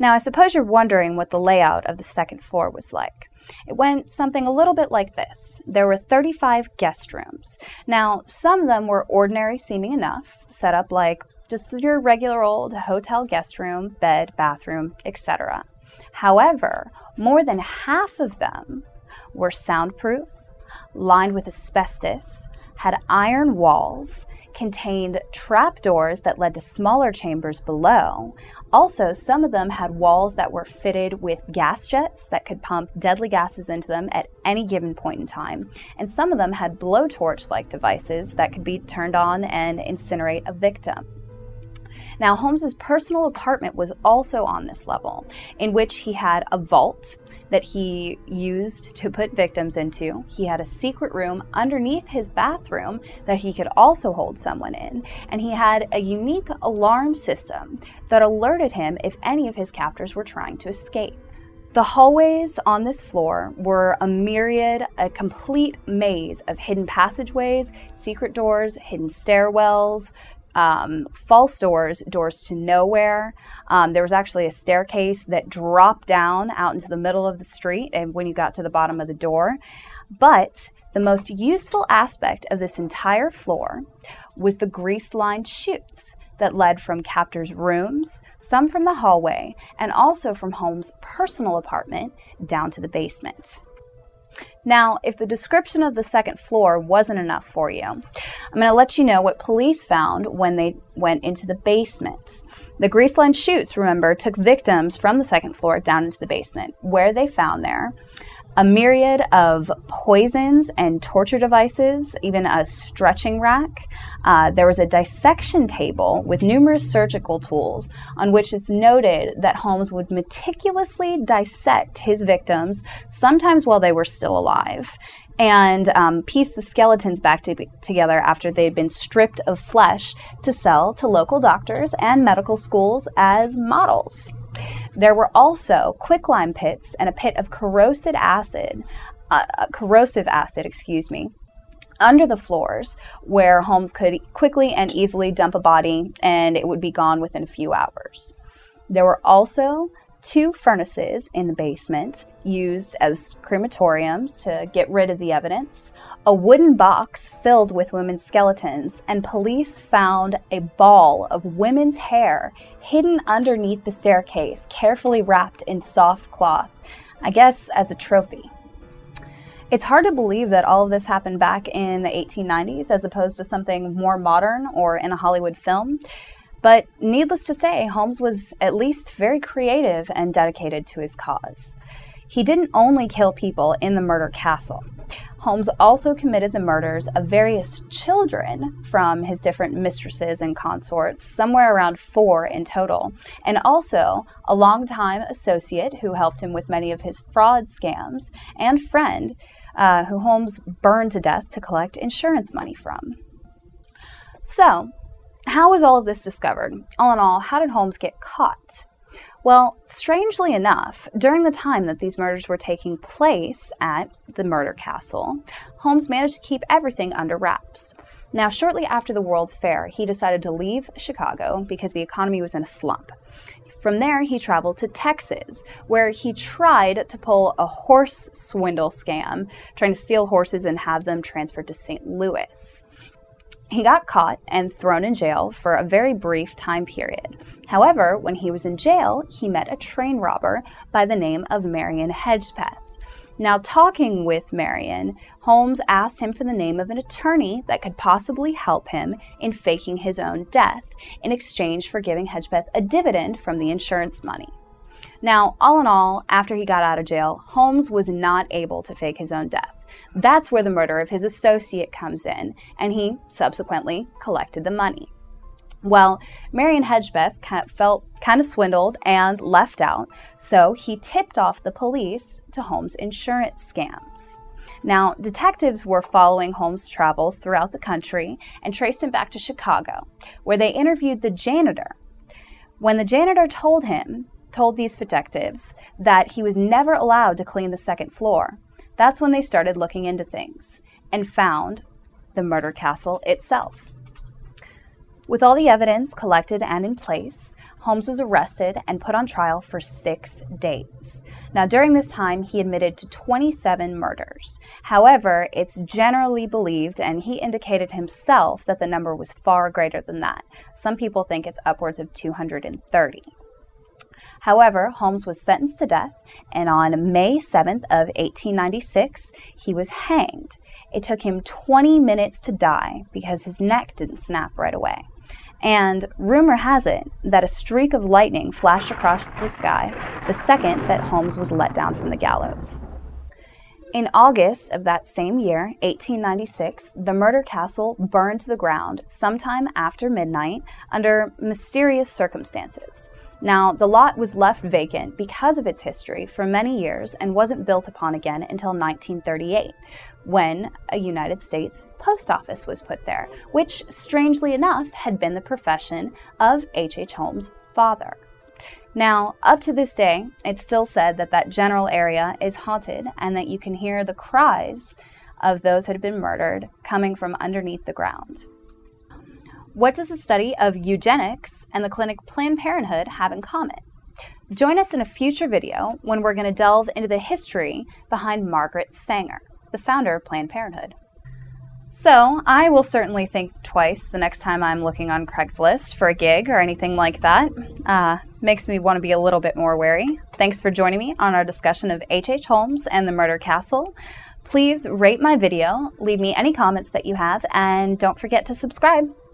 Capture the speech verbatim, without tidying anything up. Now, I suppose you're wondering what the layout of the second floor was like. It went something a little bit like this. There were thirty-five guest rooms. Now, some of them were ordinary seeming enough, set up like just your regular old hotel guest room, bed, bathroom, et cetera. However, more than half of them were soundproof, lined with asbestos, had iron walls, contained trapdoors that led to smaller chambers below. Also, some of them had walls that were fitted with gas jets that could pump deadly gases into them at any given point in time. And some of them had blowtorch-like devices that could be turned on and incinerate a victim. Now, Holmes's personal apartment was also on this level, in which he had a vault that he used to put victims into. He had a secret room underneath his bathroom that he could also hold someone in, and he had a unique alarm system that alerted him if any of his captors were trying to escape. The hallways on this floor were a myriad, a complete maze of hidden passageways, secret doors, hidden stairwells, Um, false doors, doors to nowhere. Um, there was actually a staircase that dropped down out into the middle of the street and when you got to the bottom of the door. But the most useful aspect of this entire floor was the grease-lined chutes that led from captors' rooms, some from the hallway, and also from Holmes' personal apartment down to the basement. Now, if the description of the second floor wasn't enough for you, I'm going to let you know what police found when they went into the basement. The grease-lined chutes, remember, took victims from the second floor down into the basement, where they found there a myriad of poisons and torture devices, even a stretching rack. Uh, there was a dissection table with numerous surgical tools on which it's noted that Holmes would meticulously dissect his victims, sometimes while they were still alive, and um, piece the skeletons back to together after they'd been stripped of flesh to sell to local doctors and medical schools as models. There were also quicklime pits and a pit of corrosive acid, uh, corrosive acid, excuse me, under the floors where Holmes could quickly and easily dump a body and it would be gone within a few hours. There were also two furnaces in the basement used as crematoriums to get rid of the evidence, a wooden box filled with women's skeletons, and police found a ball of women's hair hidden underneath the staircase, carefully wrapped in soft cloth, I guess as a trophy. It's hard to believe that all of this happened back in the eighteen nineties as opposed to something more modern or in a Hollywood film. But needless to say, Holmes was at least very creative and dedicated to his cause. He didn't only kill people in the Murder Castle. Holmes also committed the murders of various children from his different mistresses and consorts, somewhere around four in total, and also a longtime associate who helped him with many of his fraud scams, and friend uh, who Holmes burned to death to collect insurance money from. So, how was all of this discovered? All in all, how did Holmes get caught? Well, strangely enough, during the time that these murders were taking place at the Murder Castle, Holmes managed to keep everything under wraps. Now, shortly after the World's Fair, he decided to leave Chicago because the economy was in a slump. From there, he traveled to Texas, where he tried to pull a horse swindle scam, trying to steal horses and have them transferred to Saint Louis. He got caught and thrown in jail for a very brief time period. However, when he was in jail, he met a train robber by the name of Marion Hedgepeth. Now, talking with Marion, Holmes asked him for the name of an attorney that could possibly help him in faking his own death in exchange for giving Hedgepeth a dividend from the insurance money. Now, all in all, after he got out of jail, Holmes was not able to fake his own death. That's where the murder of his associate comes in, and he subsequently collected the money. Well, Marion Hedgepeth felt kind of swindled and left out, so he tipped off the police to Holmes' insurance scams. Now, detectives were following Holmes' travels throughout the country and traced him back to Chicago, where they interviewed the janitor. When the janitor told him, told these detectives, that he was never allowed to clean the second floor, that's when they started looking into things and found the Murder Castle itself. With all the evidence collected and in place, Holmes was arrested and put on trial for six days. Now, during this time, he admitted to twenty-seven murders. However, it's generally believed, and he indicated himself, that the number was far greater than that. Some people think it's upwards of two hundred thirty. However, Holmes was sentenced to death, and on May seventh of eighteen ninety-six, he was hanged. It took him twenty minutes to die because his neck didn't snap right away. And rumor has it that a streak of lightning flashed across the sky the second that Holmes was let down from the gallows. In August of that same year, eighteen ninety-six, the Murder Castle burned to the ground sometime after midnight under mysterious circumstances. Now, the lot was left vacant because of its history for many years and wasn't built upon again until nineteen thirty-eight, when a United States post office was put there, which, strangely enough, had been the profession of H H Holmes' father. Now, up to this day, it's still said that that general area is haunted and that you can hear the cries of those who had been murdered coming from underneath the ground. What does the study of eugenics and the clinic Planned Parenthood have in common? Join us in a future video when we're going to delve into the history behind Margaret Sanger, the founder of Planned Parenthood. So, I will certainly think twice the next time I'm looking on Craigslist for a gig or anything like that. Uh, makes me want to be a little bit more wary. Thanks for joining me on our discussion of H H Holmes and the Murder Castle. Please rate my video, leave me any comments that you have, and don't forget to subscribe.